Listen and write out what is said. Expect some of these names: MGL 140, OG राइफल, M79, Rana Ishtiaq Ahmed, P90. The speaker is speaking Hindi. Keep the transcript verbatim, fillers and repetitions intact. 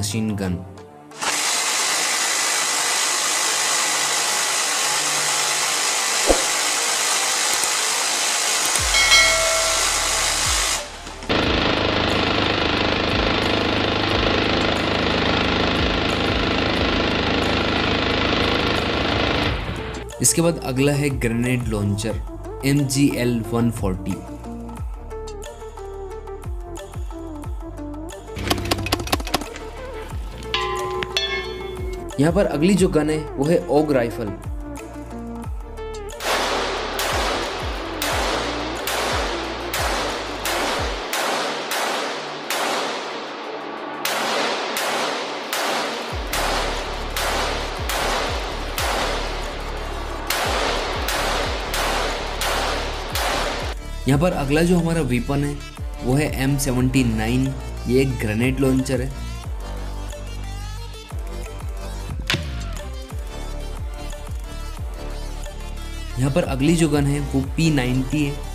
Machine gun. इसके बाद अगला है grenade launcher M G L one forty. यहाँ पर अगली जो गन है वो है ओग राइफल। यहाँ पर अगला जो हमारा वीपन है वो है एम सेवेंटी नाइन। ये एक ग्रेनेड लॉन्चर है। यहाँ पर अगली जो गन है वो पी नाइंटी है।